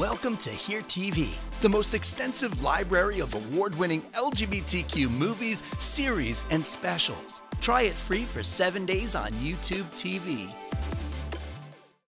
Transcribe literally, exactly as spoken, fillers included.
Welcome to Here T V, the most extensive library of award-winning L G B T Q movies, series, and specials. Try it free for seven days on YouTube T V.